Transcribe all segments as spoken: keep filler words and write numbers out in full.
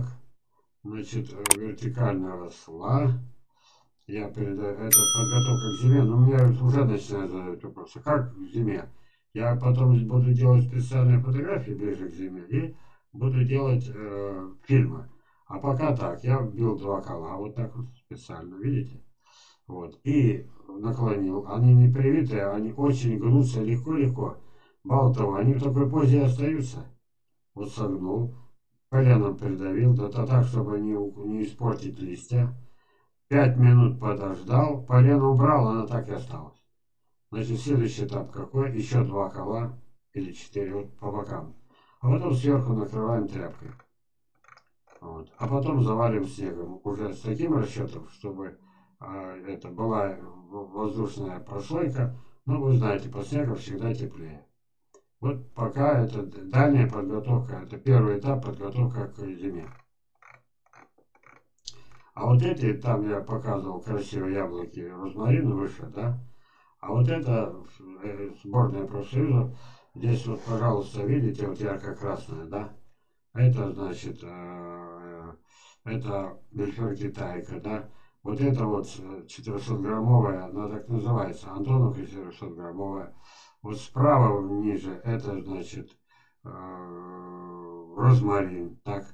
сорок, значит, вертикально росла. Я передаю, это подготовка к зиме, но у меня уже начинают задавать вопросы, как к зиме. Я потом буду делать специальные фотографии ближе к зиме и буду делать э, фильмы. А пока так, я вбил два кола, вот так вот специально, видите? Вот, и наклонил. Они не привитые, они очень гнутся легко-легко. Мало того, они в такой позе остаются. Вот согнул, коленом придавил, да так, чтобы не, не испортить листья. Пять минут подождал, полено убрал, она так и осталась. Значит, следующий этап какой? Еще два кола или четыре вот по бокам. А потом сверху накрываем тряпкой. Вот. А потом завалим снегом. Уже с таким расчетом, чтобы а, это была воздушная прослойка. Но вы знаете, по снегу всегда теплее. Вот пока это дальняя подготовка. Это первый этап подготовка к зиме. А вот эти, там я показывал красивые яблоки, розмарин выше, да? А вот это сборная профсоюза. Здесь вот, пожалуйста, видите, вот ярко-красная, да? Это, значит, это бельфер китайка, да? Вот это вот четырехсотграммовая, она так называется, Антоновка четырехсотграммовая. Вот справа ниже, это, значит, розмарин, так?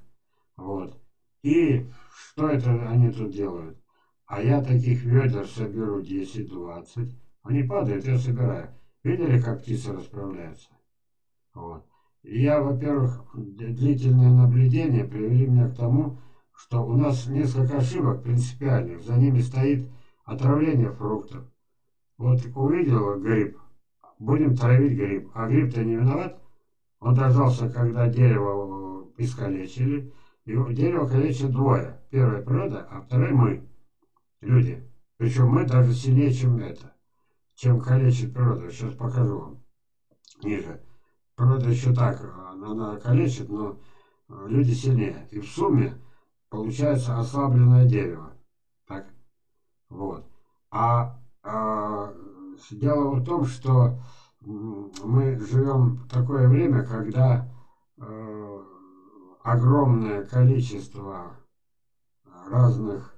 Вот. И что это они тут делают? А я таких ведер соберу десять-двадцать. Они падают, я собираю. Видели, как птицы расправляются? Вот. И я, во-первых, длительные наблюдения привели меня к тому, что у нас несколько ошибок принципиальных. За ними стоит отравление фруктов. Вот увидел гриб, будем травить гриб. А гриб-то не виноват. Он дождался, когда дерево искалечили. И дерево калечит двое. Первая природа, а вторая мы, люди. Причем мы даже сильнее, чем это. Чем калечит природа. Сейчас покажу вам. Ниже. Природа еще так, она калечит, но люди сильнее. И в сумме получается ослабленное дерево. Так. Вот. А, а дело в том, что мы живем в такое время, когда э, огромное количество разных.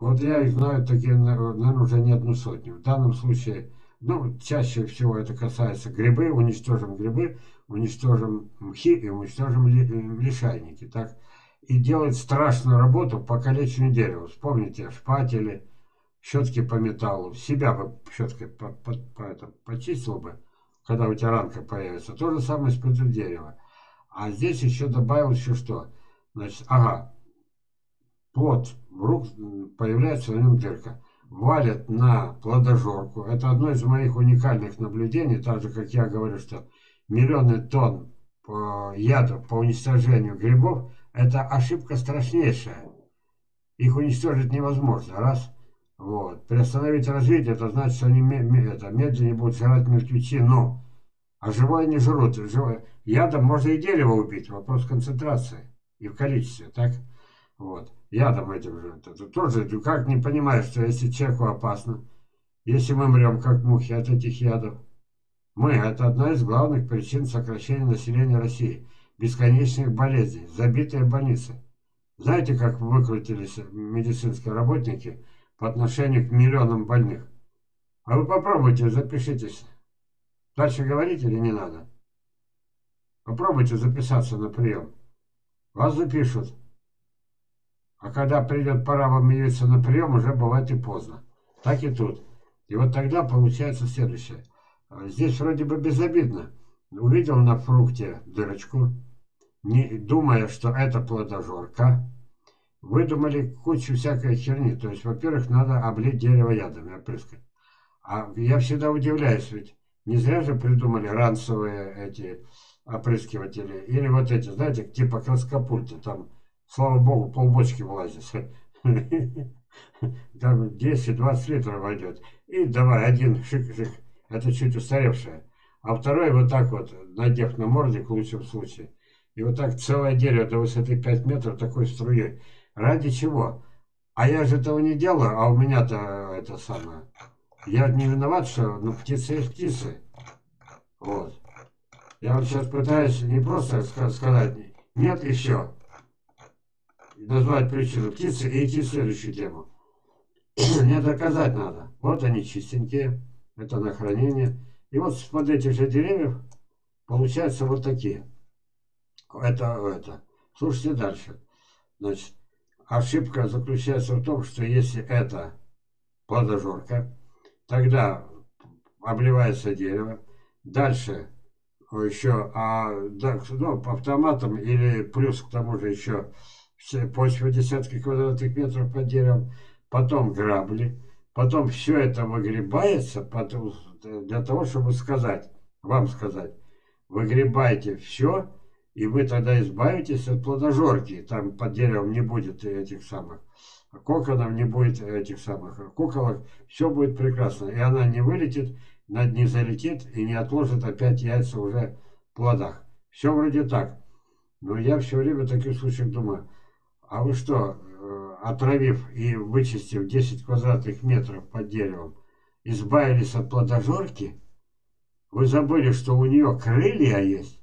Вот я их знаю, такие, наверное, уже не одну сотню. В данном случае, ну, чаще всего это касается грибы, уничтожим грибы, уничтожим мхи и уничтожим лишайники. Так? И делают страшную работу по калечению дерева. Вспомните, шпатели, щетки по металлу. Себя бы щеткой по, по, по, это, почистил бы, когда у тебя ранка появится. То же самое с против дерева. А здесь еще добавил еще что? Значит, ага, плод в рук появляется, в нем дырка. Валят на плодожорку. Это одно из моих уникальных наблюдений, так же, как я говорю, что миллионы тонн яда по уничтожению грибов, это ошибка страшнейшая. Их уничтожить невозможно. Раз. Вот. Приостановить развитие, это значит, что они это, медленнее будут жрать мертвечину. А живое не жрут. Живое. Ядом можно и дерево убить. Вопрос концентрации и в количестве. Так? Вот. Ядом этим жрут. Это тоже, как не понимаешь, что если человеку опасно, если мы мрем, как мухи, от этих ядов. Мы, это одна из главных причин сокращения населения России. Бесконечных болезней. Забитые больницы. Знаете, как выкрутились медицинские работники по отношению к миллионам больных? А вы попробуйте, запишитесь. Дальше говорить или не надо? Попробуйте записаться на прием. Вас запишут. А когда придет пора вам явиться на прием, уже бывает и поздно. Так и тут. И вот тогда получается следующее. Здесь вроде бы безобидно. Увидел на фрукте дырочку, не думая, что это плодожорка. Выдумали кучу всякой херни. То есть, во-первых, надо облить дерево ядами, опрыскать. А я всегда удивляюсь, ведь не зря же придумали ранцевые эти опрыскиватели. Или вот эти, знаете, типа краскопульты. Там, слава богу, полбочки влазит. Там десять-двадцать литров войдет. И давай, один шик-шик. Это чуть устаревшее. А второй вот так вот, надев на мордик в лучшем случае. И вот так целое дерево до высоты пять метров такой струей. Ради чего? А я же этого не делаю, а у меня-то это самое. Я не виноват, что ну, птицы есть птицы. Вот. Я вот сейчас пытаюсь не просто сказать, нет еще. назвать причину птицы и идти в следующую тему. Мне доказать надо. Вот они чистенькие, это на хранение. И вот под этих же деревьев получаются вот такие. Это, это. Слушайте дальше. Значит, ошибка заключается в том, что если это плодожорка, тогда обливается дерево. Дальше еще а, да, ну, автоматом или плюс к тому же еще почва десятки квадратных метров под деревом, потом грабли, потом все это выгребается потом, для того, чтобы сказать, вам сказать, выгребайте все, и вы тогда избавитесь от плодожорки, там под деревом не будет этих самых коконов, не будет этих самых куколок, все будет прекрасно, и она не вылетит, над ней залетит и не отложит опять яйца уже в плодах. Все вроде так. Но я все время в таких случаях думаю, а вы что, отравив и вычистив десять квадратных метров под деревом, избавились от плодожорки? Вы забыли, что у нее крылья есть?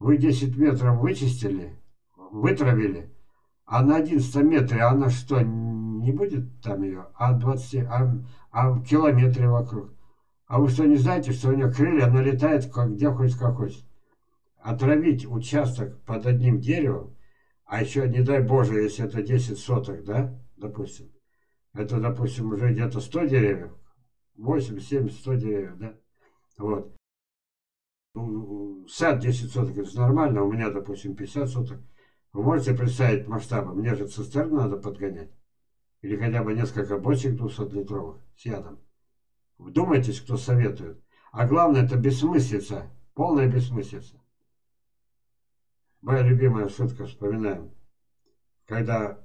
Вы десять метров вычистили, вытравили, а на одиннадцатом метре она что, не будет там ее? А, двадцать, а, а в километре вокруг? А вы что, не знаете, что у нее крылья, она летает как, где хочет, как хочет? Отравить участок под одним деревом, а еще, не дай Боже, если это десять соток, да, допустим, это, допустим, уже где-то сто деревьев, восемь, семь, сто деревьев, да, вот. Сад десять соток, это нормально, у меня, допустим, пятьдесят соток. Вы можете представить масштабы? Мне же цистерну надо подгонять. Или хотя бы несколько бочек двухсотлитровых с ядом. Вдумайтесь, кто советует. А главное, это бессмыслица. Полная бессмыслица. Моя любимая шутка, вспоминаем. Когда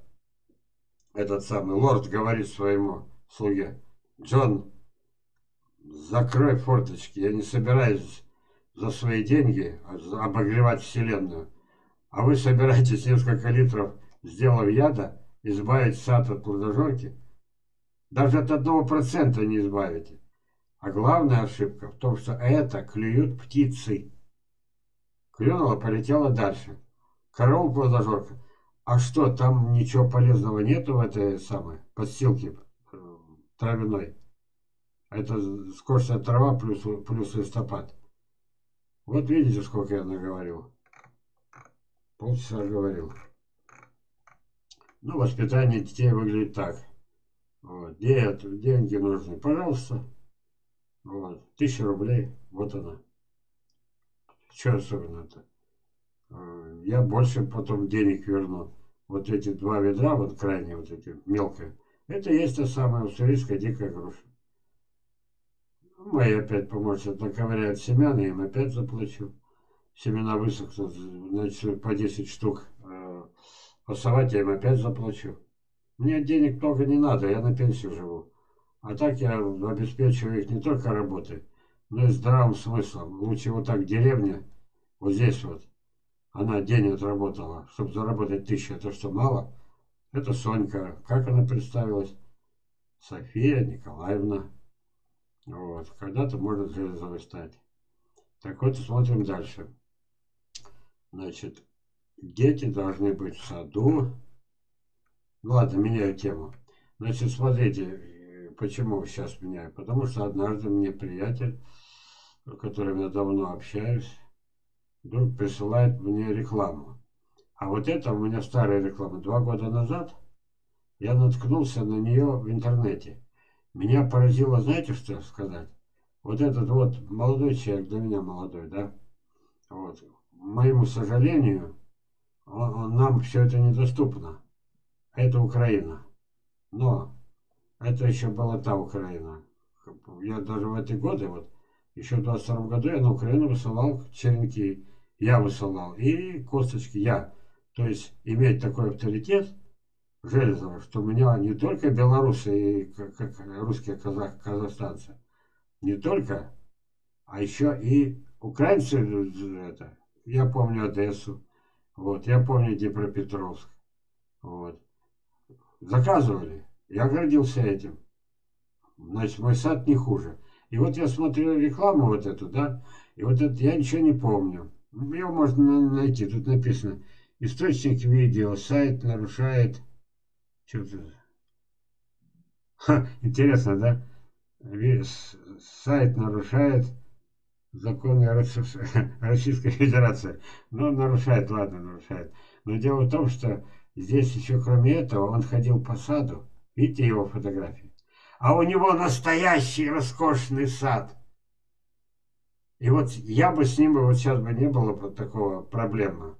этот самый лорд говорит своему слуге: Джон, закрой форточки. Я не собираюсь за свои деньги обогревать вселенную. А вы собираетесь несколько литров, сделав яда, избавить сад от плодожорки? Даже от одного процента не избавите. А главная ошибка в том, что это клюют птицы. Клюнула, полетела дальше. Корова плодожорка. А что, там ничего полезного нету в этой самой подстилке травяной? Это скошенная трава плюс, плюс листопад. Вот видите, сколько я наговорил. Полчаса говорил. Ну, воспитание детей выглядит так. Вот. Нет, деньги нужны, пожалуйста. Вот. Тысяча рублей, вот она. Что особенно-то? Я больше потом денег верну. Вот эти два ведра, вот крайние, вот эти, мелкие. Это есть та самая уссурийская дикая груша. Мои опять помощники наковыряют семян, я им опять заплачу. Семена высохнут, значит, по десять штук. Пасовать я им опять заплачу. Мне денег много не надо, я на пенсию живу. А так я обеспечиваю их не только работой, но и здравым смыслом. Лучше вот так деревня, вот здесь вот, она день отработала, чтобы заработать тысячу, это что, мало? Это Сонька, как она представилась? София Николаевна. Вот, когда-то может Железово стать. Так вот, смотрим дальше. Значит, дети должны быть в саду. Ну ладно, меняю тему. Значит, смотрите, почему сейчас меняю. Потому что однажды мне приятель, с которым я давно общаюсь, вдруг присылает мне рекламу. А вот это у меня старая реклама. Два года назад я наткнулся на нее в интернете. Меня поразило, знаете, что сказать? Вот этот вот молодой человек, для меня молодой, да? Вот. Моему сожалению, он, он, нам все это недоступно. Это Украина. Но это еще была та Украина. Я даже в эти годы, вот, еще в двадцать втором году я на Украину высылал черенки. Я высылал и косточки. Я. То есть иметь такой авторитет Железово, что у меня не только белорусы и как, как, русские казах, казахстанцы, не только, а еще и украинцы. Это, я помню Одессу, вот, я помню Днепропетровск. Вот. Заказывали. Я гордился этим. Значит, мой сад не хуже. И вот я смотрел рекламу вот эту, да, и вот это я ничего не помню. Его можно найти. Тут написано: Источник видео. Сайт нарушает... Что тут? Ха, интересно, да? Весь сайт нарушает законы Российской Федерации. Ну, нарушает, ладно, нарушает. Но дело в том, что здесь еще кроме этого он ходил по саду. Видите его фотографии? А у него настоящий роскошный сад. И вот я бы с ним, вот сейчас бы не было бы такого проблемы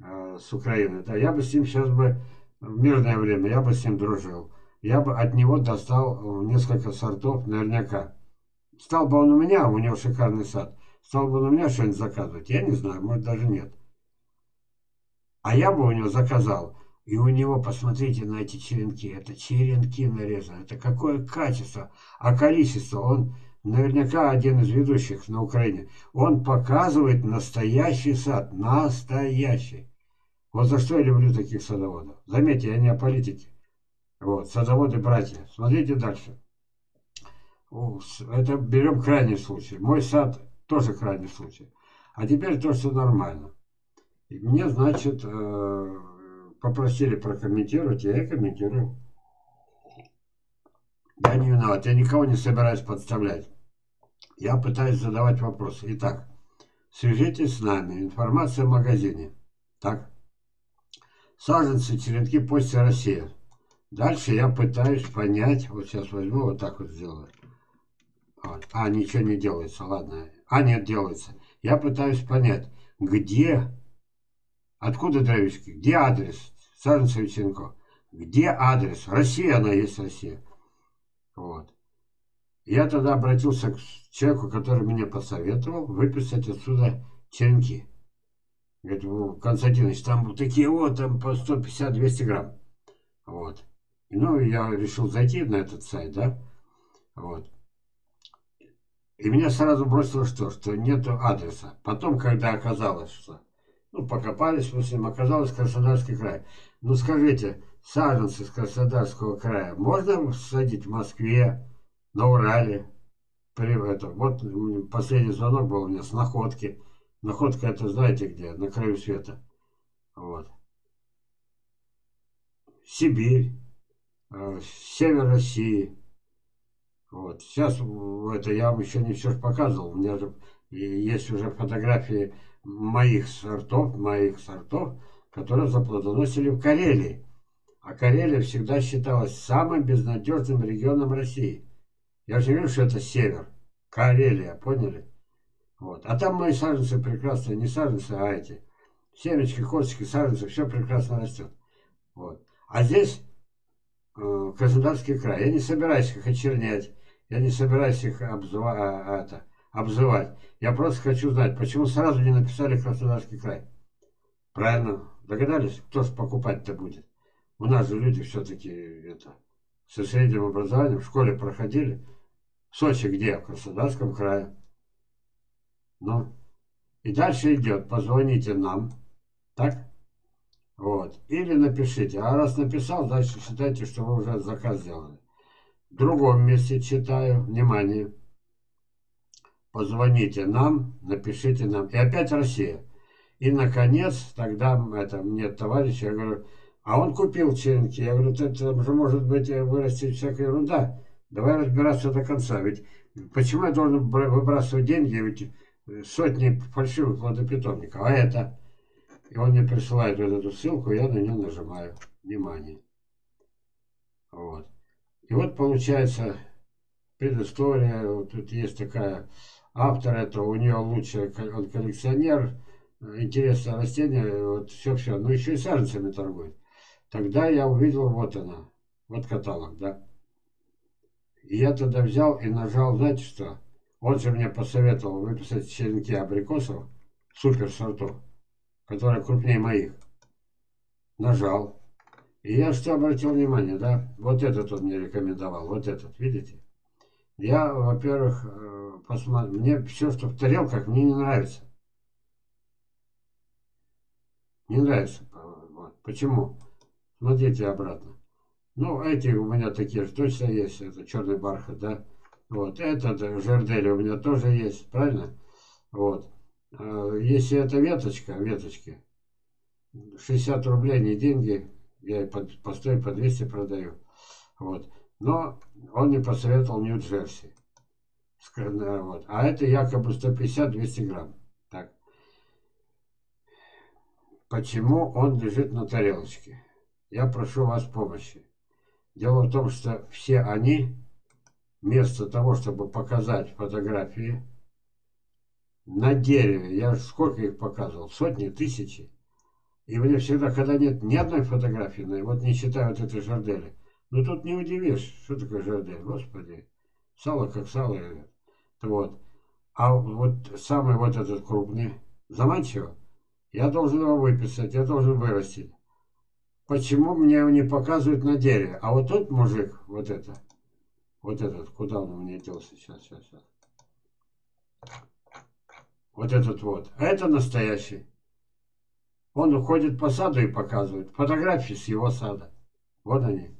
э, с Украиной. Да, я бы с ним сейчас бы, в мирное время, я бы с ним дружил. Я бы от него достал несколько сортов наверняка. Стал бы он у меня, у него шикарный сад. Стал бы он у меня что-нибудь заказывать, я не знаю, может даже нет. А я бы у него заказал. И у него, посмотрите на эти черенки. Это черенки нарезаны. Это какое качество. А количество. Он наверняка один из ведущих на Украине. Он показывает настоящий сад. Настоящий. Вот за что я люблю таких садоводов. Заметьте, я не о политике. Вот, садоводы-братья. Смотрите дальше. Это берем крайний случай. Мой сад тоже крайний случай. А теперь то, что нормально. И мне, значит... попросили прокомментировать, я и комментирую. Я не виноват, я никого не собираюсь подставлять. Я пытаюсь задавать вопросы. Итак, свяжитесь с нами. Информация в магазине. Так. Саженцы, черенки, почта Россия. Дальше я пытаюсь понять. Вот сейчас возьму, вот так вот сделаю. Вот. А, ничего не делается, ладно. А, нет, делается. Я пытаюсь понять, где... Откуда дровишки? Где адрес? Саженцев и черенков. Где адрес? Россия, она есть Россия. Вот. Я тогда обратился к человеку, который мне посоветовал выписать отсюда черенки. Говорит, Константинович, там вот такие вот, там по сто пятьдесят — двести грамм. Вот. Ну, я решил зайти на этот сайт, да? Вот. И меня сразу бросило что? Что нет адреса. Потом, когда оказалось, что... Ну, покопались мы с ним, оказалось Краснодарский край. Ну, скажите, саженцы из Краснодарского края можно садить в Москве, на Урале? При этом. Вот последний звонок был у меня с Находки. Находка это, знаете где, на краю света. Вот. Сибирь, э, север России. Вот. Сейчас это я вам еще не все показывал. У меня же есть уже фотографии моих сортов, моих сортов, которые заплодоносили в Карелии. А Карелия всегда считалась самым безнадежным регионом России. Я же говорю, что это север. Карелия, поняли? Вот. А там мои саженцы прекрасные, не саженцы, а эти. Семечки, косточки, саженцы, все прекрасно растет. Вот. А здесь э, Краснодарский край. Я не собираюсь их очернять, я не собираюсь их обзывать. обзывать. Я просто хочу знать, почему сразу не написали Краснодарский край. Правильно? Догадались? Кто же покупать-то будет? У нас же люди все-таки это со средним образованием в школе проходили. В Сочи где? В Краснодарском крае. Ну. И дальше идет. Позвоните нам. Так? Вот. Или напишите. А раз написал, дальше считайте, что вы уже заказ сделали. В другом месте читаю. Внимание. Позвоните нам, напишите нам. И опять Россия. И, наконец, тогда это, мне товарищ, я говорю, а он купил черенки. Я говорю, это же может быть вырастет всякая ерунда. Давай разбираться до конца. Ведь почему я должен выбрасывать деньги? Ведь сотни фальшивых плодопитомников. А это? И он мне присылает вот эту ссылку, я на нее нажимаю. Внимание. Вот. И вот получается предыстория. Вот тут есть такая... Автор этого, у нее лучше, он коллекционер, интересное растение, вот все-все. Но еще и саженцами торгует. Тогда я увидел, вот она, вот каталог, да. И я тогда взял и нажал, знаете что? Он же мне посоветовал выписать черенки абрикосов, супер сортов, которые крупнее моих. Нажал. И я что обратил внимание, да? Вот этот он мне рекомендовал, вот этот, видите? Я, во-первых, посмотрю, мне все, что в тарелках, мне не нравится. Не нравится. Вот. Почему? Смотрите обратно. Ну, эти у меня такие же точно есть. Это черный бархат, да? Вот. Этот жердели у меня тоже есть, правильно? Вот. Если это веточка, веточки, шестьдесят рублей не деньги, я и по сто, по двести продаю. Вот. Но он не посоветовал Нью-Джерси. Вот. А это якобы сто пятьдесят — двести грамм. Так. Почему он лежит на тарелочке? Я прошу вас помощи. Дело в том, что все они, вместо того, чтобы показать фотографии на дереве, я сколько их показывал, сотни, тысячи. И мне всегда, когда нет ни одной фотографии, вот не считая вот этой жардели, ну тут не удивишь, что такое жардель, господи, сало как сало. Вот. А вот самый вот этот крупный, заманчиво, я должен его выписать, я должен вырастить. Почему мне его не показывают на дереве? А вот тот мужик, вот это, вот этот, куда он у меня делся, сейчас, сейчас, сейчас. Вот этот вот, а это настоящий. Он уходит по саду и показывает фотографии с его сада. Вот они.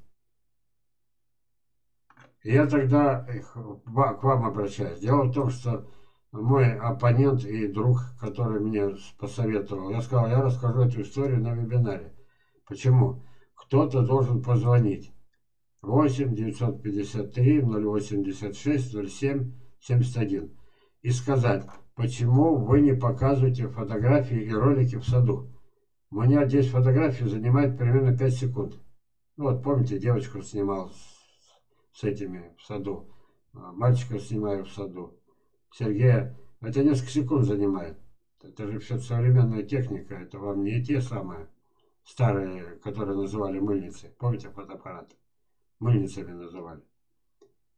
Я тогда к вам обращаюсь. Дело в том, что мой оппонент и друг, который мне посоветовал, я сказал, я расскажу эту историю на вебинаре. Почему? Кто-то должен позвонить. восемь девятьсот пятьдесят три ноль восемьдесят шесть ноль семь семьдесят один и сказать, почему вы не показываете фотографии и ролики в саду. У меня здесь фотографии занимает примерно пять секунд. Ну, вот помните, девочку снимал с, с этими в саду, мальчика снимаю в саду, Сергея. Это несколько секунд занимает. Это же все современная техника, это вам не те самые старые, которые называли мыльницы. Помните фотоаппараты? Мыльницами называли.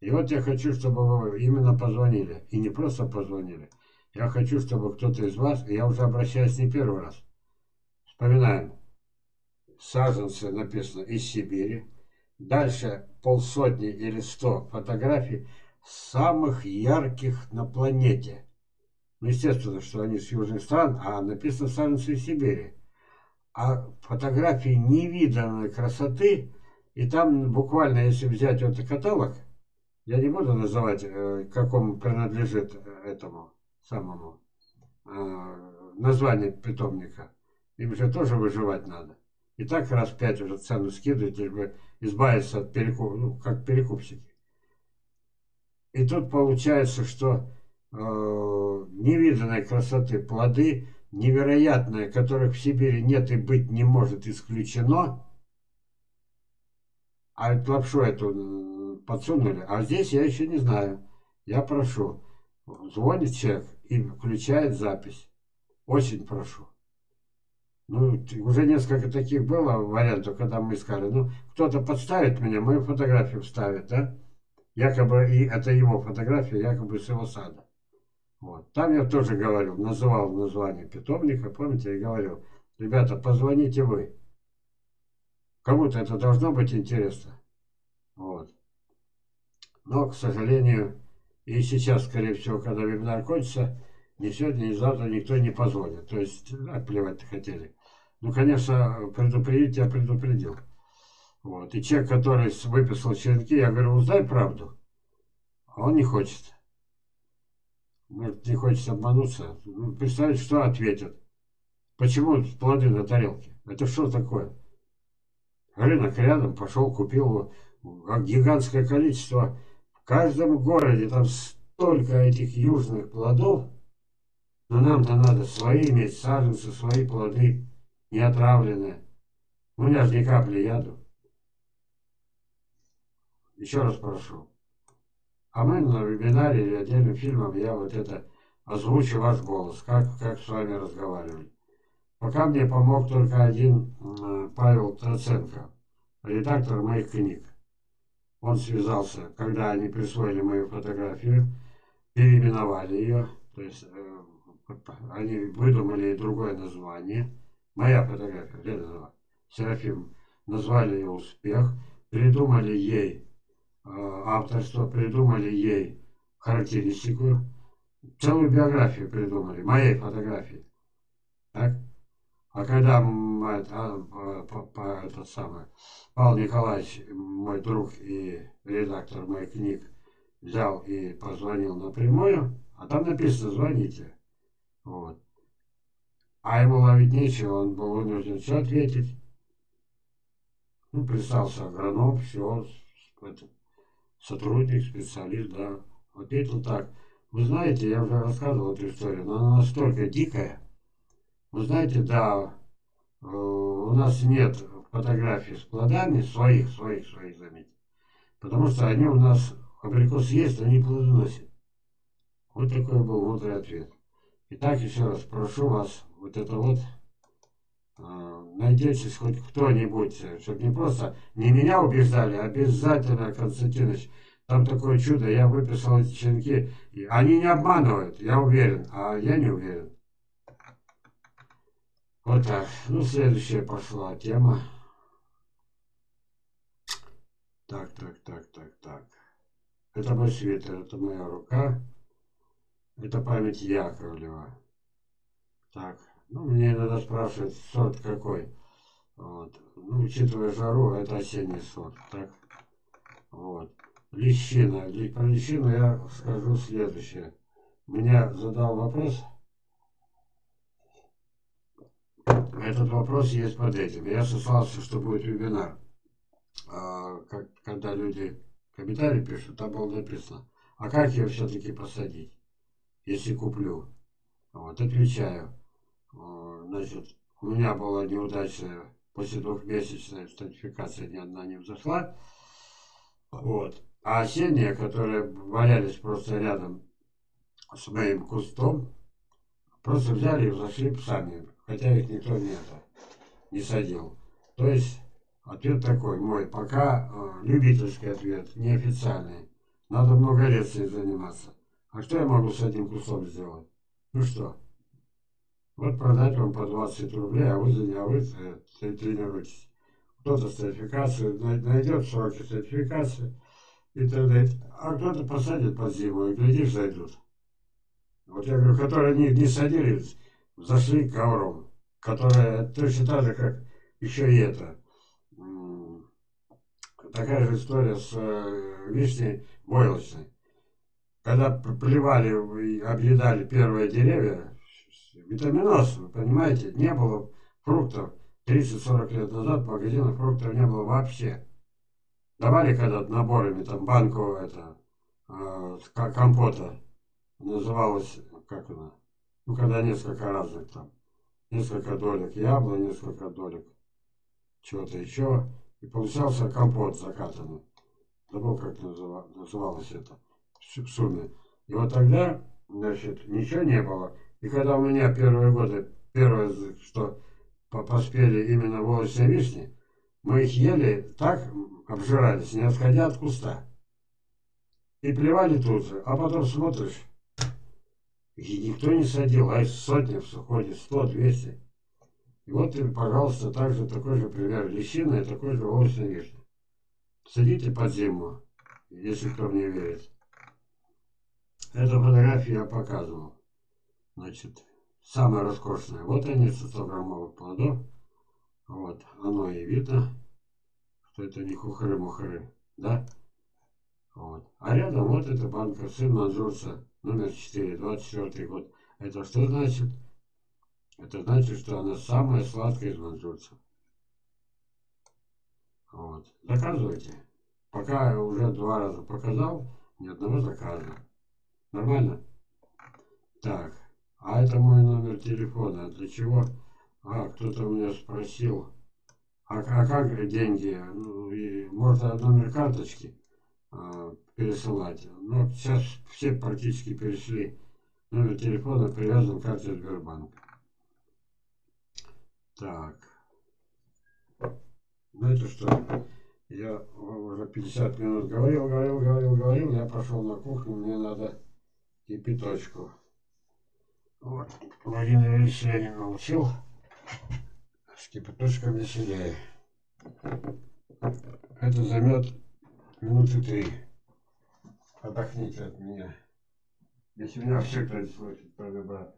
И вот я хочу, чтобы вы именно позвонили. И не просто позвонили. Я хочу, чтобы кто-то из вас, я уже обращаюсь не первый раз. Вспоминаем. Саженцы написано из Сибири. Дальше полсотни или сто фотографий самых ярких на планете. Ну, естественно, что они с южных стран, а написано саженцы из Сибири. А фотографии невиданной красоты, и там буквально, если взять вот каталог, я не буду называть, к какому принадлежит этому самому э, названию питомника. Им же тоже выживать надо. И так раз пять уже цену скидывать, чтобы избавиться от перекупов, ну, как перекупщики. И тут получается, что э, невиданной красоты плоды, невероятные, которых в Сибири нет и быть не может, исключено. А ведь лапшу эту подсунули, а здесь я еще не знаю. Я прошу. Звонит человек и включает запись. Очень прошу. Ну, уже несколько таких было вариантов, когда мы искали. Ну, кто-то подставит меня, мою фотографию вставит, да? Якобы, и это его фотография, якобы с его сада. Вот. Там я тоже говорил, называл название питомника, помните, и говорил, ребята, позвоните вы. Кому-то это должно быть интересно. Вот. Но, к сожалению, и сейчас, скорее всего, когда вебинар кончится, ни сегодня, ни завтра никто не позвонит. То есть, отплевать-то хотели. Ну, конечно, предупредить я предупредил. Вот. И человек, который выписал черенки, я говорю, узнай правду. А он не хочет. Может, не хочет обмануться. Ну, представить, что ответят. Почему плоды на тарелке? Это что такое? Рынок рядом, пошел, купил его. Гигантское количество. В каждом городе там столько этих южных плодов, но нам-то надо свои иметь, саженцы, свои плоды, не отравленные. У меня же ни капли яду. Еще раз прошу. А мы на вебинаре или отдельным фильмом я вот это озвучу ваш голос, как, как с вами разговаривали. Пока мне помог только один э, Павел Троценко, редактор моих книг. Он связался, когда они присвоили мою фотографию, переименовали ее, то есть э, они выдумали другое название. Моя фотография, Железово, Серафим, назвали ее «Успех», придумали ей э, авторство, придумали ей характеристику, целую биографию придумали, моей фотографии. Так? А когда этот самый Павел Николаевич, мой друг и редактор моих книг, взял и позвонил напрямую, а там написано «звоните». Вот. А ему ловить нечего, он был вынужден все ответить. Ну, представился агроном, все, сотрудник, специалист, да. Ответил так. Вы знаете, я уже рассказывал эту историю, но она настолько дикая. Вы знаете, да, э, у нас нет фотографий с плодами, своих, своих, своих, заметьте. Потому что они у нас, абрикос есть, но не плодоносят. Вот такой был мудрый ответ. Итак, еще раз прошу вас, вот это вот, э, надейтесь хоть кто-нибудь, чтобы не просто, не меня убеждали, обязательно, Константинович, там такое чудо, я выписал эти черенки. Они не обманывают, я уверен, а я не уверен. Вот так. Ну, следующая пошла тема. Так, так, так, так, так. Это мой свитер, это моя рука. Это память Яковлева. Так. Ну, мне иногда спрашивают, сорт какой. Вот. Ну, учитывая жару, это осенний сорт. Так. Вот. Лещина. Про лещину я скажу следующее. Меня задал вопрос. Этот вопрос есть под этим. Я сослался, что будет вебинар. А, как, когда люди комментарии пишут, там было написано. А как ее все-таки посадить, если куплю? Вот, отвечаю. Значит, у меня была неудача после двухмесячной стратификации, ни одна не взошла. Вот. А осенние, которые валялись просто рядом с моим кустом, просто взяли и зашли сами, хотя их никто не, это, не садил. То есть ответ такой мой, пока э, любительский ответ, неофициальный. Надо много лет с ним заниматься. А что я могу с этим кустом сделать? Ну что, вот продать вам по двадцать рублей, а вы, а вы тренируетесь. Кто-то стратификацию найдет, сроки стратификации. И тогда, а кто-то посадит под зиму, и глядишь, зайдут. Вот я говорю, которые не, не садились, зашли ковром, которые точно так же, как еще и это. Такая же история с вишней войлочной. Когда плевали и объедали первые деревья, витаминоз, вы понимаете, не было фруктов. тридцать-сорок лет назад в магазинах фруктов не было вообще. Давали когда-то наборами там банку это, э, компота, называлось, как она, ну когда несколько разных там, несколько долек яблок, несколько долек чего-то еще, и получался компот закатанный, забыл как называ, называлось это в сумме. И вот тогда, значит, ничего не было, и когда у меня первые годы, первое, что поспели именно волочные вишни, мы их ели так, обжирались, не отходя от куста. И плевали тут же, а потом смотришь, и никто не садил, а из сотни в суходе, сто-двести. И вот, и, пожалуйста, также такой же пример лещины и такой же волосной вишни. Садите под зиму, если кто мне верит. Эту фотографию я показывал. Значит, самая роскошная. Вот они, со сто граммовых плодов. Вот, оно и видно, что это не хухры-мухры, да? Вот. А рядом вот эта банка, сын манжурца, номер четыре, двадцать четвёртый год. Это что значит? Это значит, что она самая сладкая из манжурцев. Вот. Заказывайте. Пока я уже два раза показал, ни одного заказа. Нормально? Так. А это мой номер телефона. Для чего? А, кто-то у меня спросил, а, а как деньги? Ну, и можно номер карточки а, пересылать. Но сейчас все практически перешли. Номер телефона привязан к карте Сбербанка. Так. Знаете что? Я уже пятьдесят минут говорил, говорил, говорил, говорил. Я пошел на кухню, мне надо кипяточку. Вот, Владимир Ильич Ленин научил, с кипяточком веселее. Это займет минуты три. Отдохните от меня. Если меня все кто-то слышит, то брат.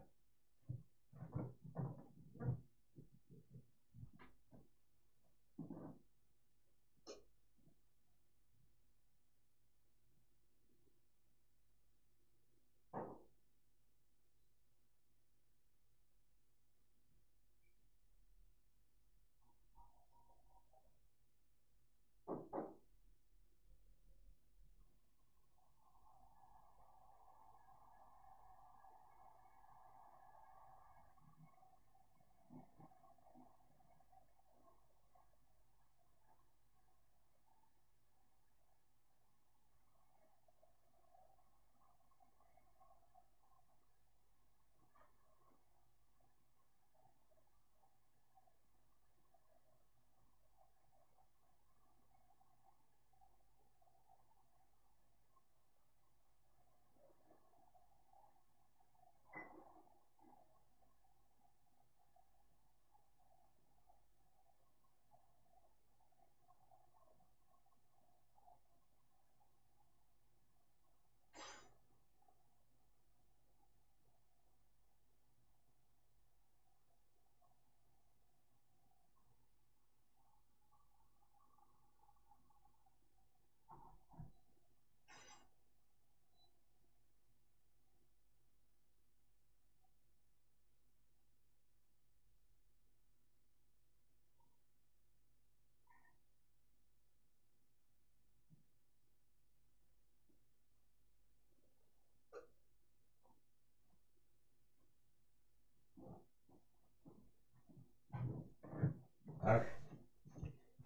А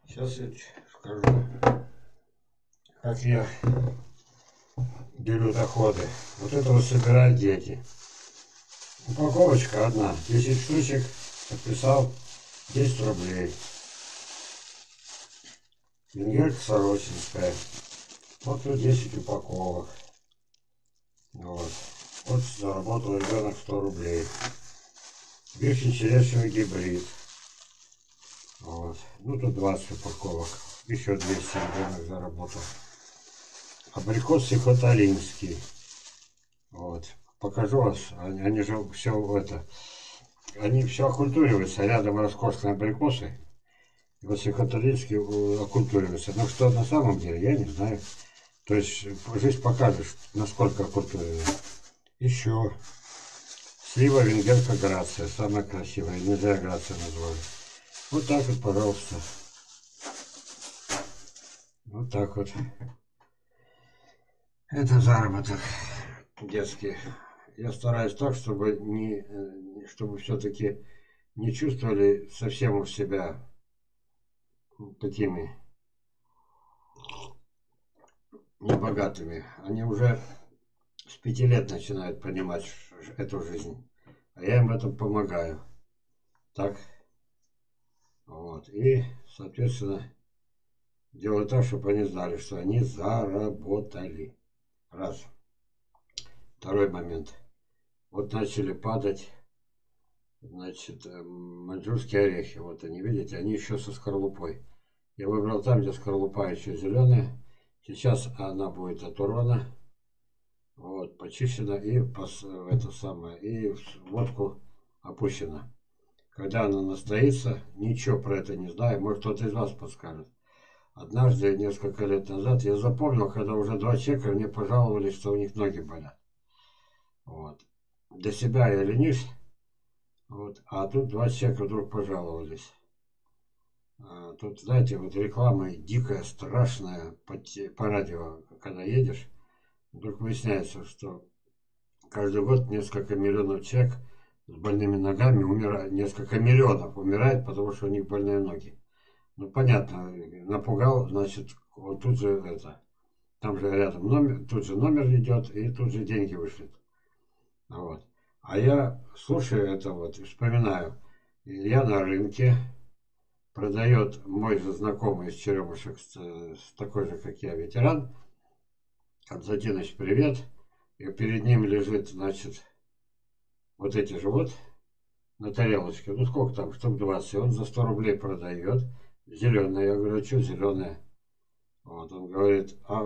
сейчас я скажу, как я делю доходы. Вот это вот собирают дети. Упаковочка одна, десять штучек, подписал десять рублей. Венгерка Сорочинская. Вот тут десять упаковок. Вот. Вот заработал ребенок сто рублей. Вишень черешневый гибрид. Вот. Ну тут двадцать упаковок. Еще двести ребенок заработал. Абрикосы хоталинские. Вот. Покажу вас. Они, они же все это. Они все окультуриваются. Рядом роскошные абрикосы. И вот сихоталинские окультуриваются. Но что на самом деле, я не знаю. То есть жизнь покажет, насколько окультуриваются. Еще. Слива венгерка грация. Самая красивая. Нельзя грация назвали. Вот так вот, пожалуйста. Вот так вот. Это заработок детский. Я стараюсь так, чтобы не, чтобы все-таки не чувствовали совсем у себя такими небогатыми. Они уже с пяти лет начинают понимать эту жизнь. А я им в этом помогаю. Так. Вот. И, соответственно, делаю так, чтобы они знали, что они заработали. Раз. Второй момент. Вот начали падать, значит, маньчжурские орехи. Вот они, видите, они еще со скорлупой. Я выбрал там, где скорлупа еще зеленая. Сейчас она будет оторвана, вот, почищена и в это самое, и в водку опущена. Когда она настоится, ничего про это не знаю, может кто-то из вас подскажет. Однажды, несколько лет назад, я запомнил, когда уже два человека мне пожаловались, что у них ноги болят. Вот. Для себя я ленюсь, вот, а тут два человека вдруг пожаловались. А, тут, знаете, вот реклама дикая, страшная по, по радио, когда едешь, вдруг выясняется, что каждый год несколько миллионов человек с больными ногами умирает, несколько миллионов умирает, потому что у них больные ноги. Ну, понятно, напугал, значит, вот тут же это, там же рядом номер, тут же номер идет, и тут же деньги вышлют. Вот. А я слушаю это вот, вспоминаю, я на рынке, продает мой же знакомый из Черебышек, с такой же, как я, ветеран, Константинович, привет, и перед ним лежит, значит, вот эти же вот, на тарелочке, ну сколько там, штук двадцать, он за сто рублей продает. Зеленая, я говорю, а что зеленая? Вот, он говорит, а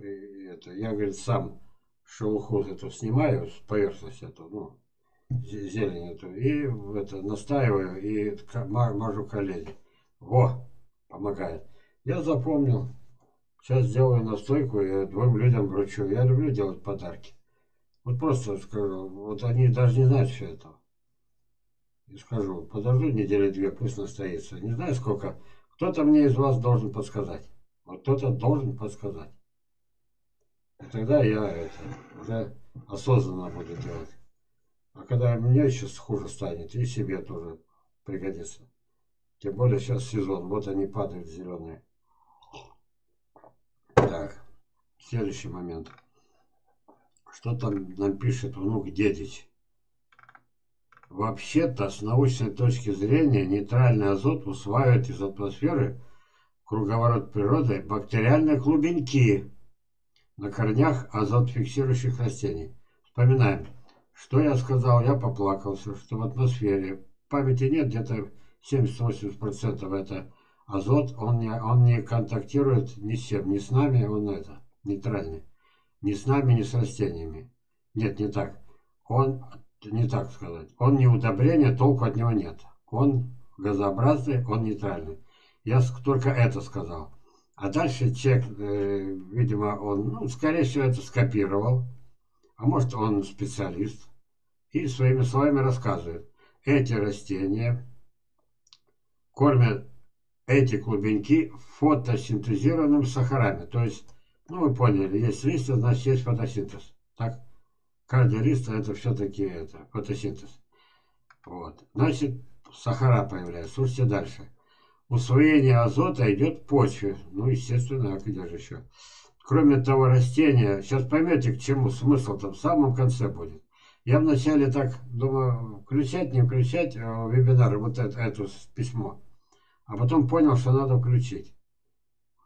это, я, говорит, сам шелуху эту снимаю, с поверхности эту, ну, зелень эту, и это, настаиваю, и мажу колени. Во, помогает. Я запомнил, сейчас сделаю настойку, и двум людям вручу. Я люблю делать подарки. Вот просто скажу, вот они даже не знают все этого. И скажу, подожду недели две, пусть настоится. Не знаю сколько. Кто-то мне из вас должен подсказать. Вот кто-то должен подсказать. И тогда я это уже осознанно буду делать. А когда мне еще хуже станет, и себе тоже пригодится. Тем более сейчас сезон. Вот они падают зеленые. Так. Следующий момент. Что там нам пишет внук дедич? Вообще-то, с научной точки зрения, нейтральный азот усваивает из атмосферы круговорот природы бактериальные клубеньки на корнях азотфиксирующих растений. Вспоминаем, что я сказал, я поплакался, что в атмосфере памяти нет, где-то семьдесят-восемьдесят процентов это азот, он не, он не контактирует ни с чем, ни с нами, он это, нейтральный, ни с нами, ни с растениями. Нет, не так. Он... Не так сказать. Он не удобрение, толку от него нет. Он газообразный, он нейтральный. Я только это сказал. А дальше человек, э, видимо, он, ну, скорее всего, это скопировал. А может, он специалист. И своими словами рассказывает. Эти растения кормят эти клубеньки фотосинтезированными сахарами. То есть, ну, вы поняли, есть листья, значит, есть фотосинтез. Так? Каждый лист это все-таки это, фотосинтез. Вот. Значит, сахара появляется. Слушайте дальше. усвоение азота идет в почве. Ну, естественно, а где же еще? Кроме того, растения... Сейчас поймете, к чему смысл там в самом конце будет. Я вначале так думаю, включать, не включать вебинары, вот это, это письмо. А потом понял, что надо включить.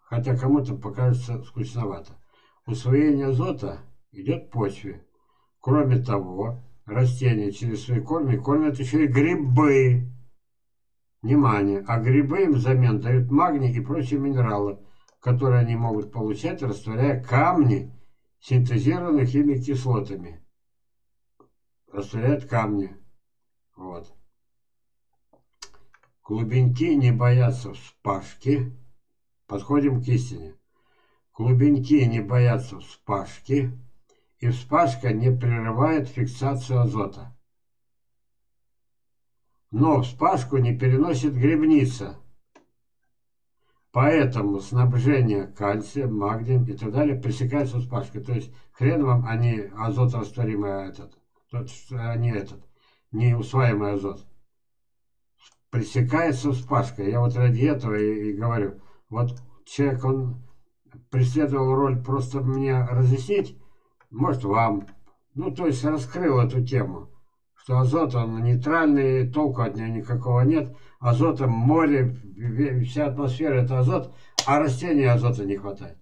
Хотя кому-то покажется скучновато. Усвоение азота идет в почве. Кроме того, растения через свои корни кормят еще и грибы. Внимание! А грибы им взамен дают магний и прочие минералы, которые они могут получать, растворяя камни, синтезированных ими кислотами. Растворяют камни. Вот. Клубеньки не боятся вспашки. Подходим к истине. Клубеньки не боятся вспашки, и вспашка не прерывает фиксацию азота. Но вспашку не переносит грибница. Поэтому снабжение кальцием, магнием и так далее пресекается вспашкой. То есть хрен вам, они азот растворимый, этот, тот, они этот, не усваиваемый азот. Пресекается вспашкой. Я вот ради этого и, и говорю. Вот человек, он преследовал роль просто мне разъяснить, может вам, ну то есть раскрыл эту тему, что азот он нейтральный, толку от него никакого нет, азота море, вся атмосфера это азот, а растения азота не хватает.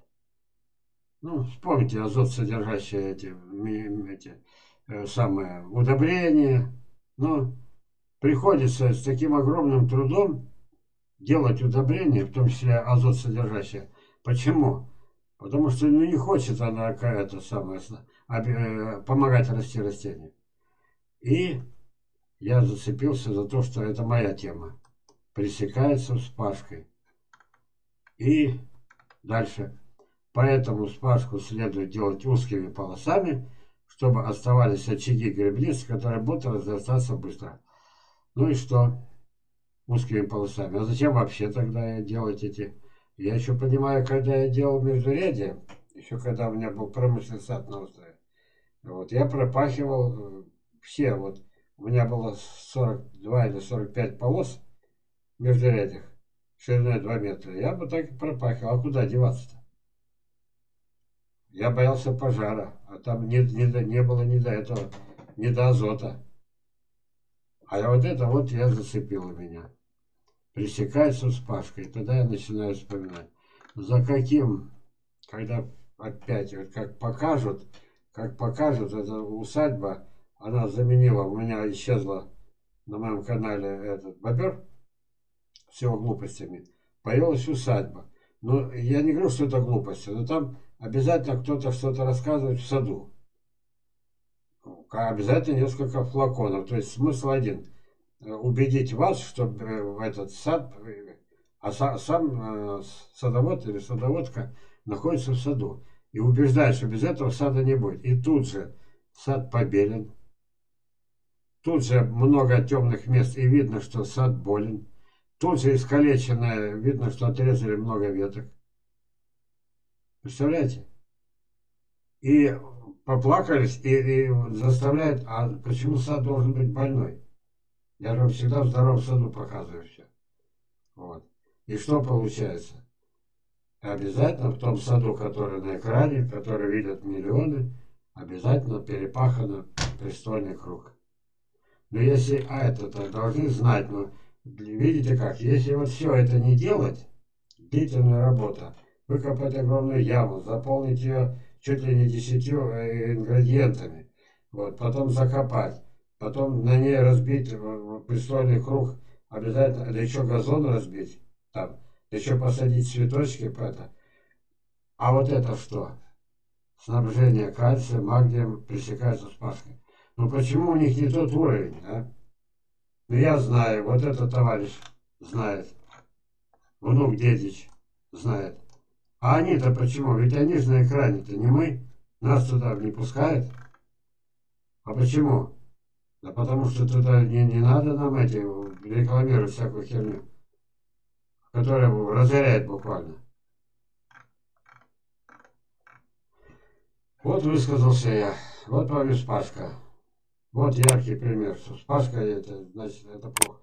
Ну вспомните азот, содержащие эти, эти э, самые удобрения, ну приходится с таким огромным трудом делать удобрения, в том числе азот содержащие. Почему? Потому что ну, не хочет она какая-то самая, помогать расти растению. И я зацепился за то, что это моя тема. Пресекается вспашкой. И дальше. Поэтому вспашку следует делать узкими полосами, чтобы оставались очаги грибниц, которые будут разрастаться быстро. Ну и что? Узкими полосами. А зачем вообще тогда делать эти... Я еще понимаю, когда я делал междурядье, еще когда у меня был промышленный сад на острове, вот, я пропахивал все. Вот, у меня было сорок два или сорок пять полос в междурядьях, шириной два метра. Я бы так и пропахивал. А куда деваться-то? Я боялся пожара, а там не, не, не было ни до этого, ни до азота. А я вот это вот я зацепил у меня. Пресекается вспашкой. Тогда я начинаю вспоминать. За каким, когда опять, вот как покажут, как покажут, эта усадьба, она заменила, у меня исчезла на моем канале этот бобер с его глупостями. Появилась усадьба. Но я не говорю, что это глупости, но там обязательно кто-то что-то рассказывает в саду. Обязательно несколько флаконов. То есть смысл один. Убедить вас, чтобы в этот сад, а сам садовод или садоводка находится в саду. И убеждает, что без этого сада не будет. И тут же сад побелен. Тут же много темных мест, и видно, что сад болен. Тут же искалеченное, видно, что отрезали много веток. Представляете? И поплакались, и, и заставляют, а почему сад должен быть больной? Я же всегда в здоровом саду показываю все. Вот. И что получается? Обязательно в том саду, который на экране, который видят миллионы, обязательно перепахано престольный круг. Но если, а это-то должны знать, но видите как, если вот все это не делать, длительная работа, выкопать огромную яму, заполнить ее чуть ли не десятью ингредиентами, вот, потом закопать. Потом на ней разбить престольный круг, обязательно, да еще газон разбить, там, еще посадить цветочки, это. А вот это что? Снабжение кальцием, магнием пресекается вспашкой. Ну почему у них не тот уровень, а? Ну я знаю, вот этот товарищ знает, внук, дедич знает. А они-то почему? Ведь они же на экране-то не мы, нас туда не пускают. А почему? Да потому что туда не, не надо нам эти рекламировать всякую херню, которая разоряет буквально. Вот высказался я. Вот вам и вспашка. Вот яркий пример. Вспашка это, значит, это плохо.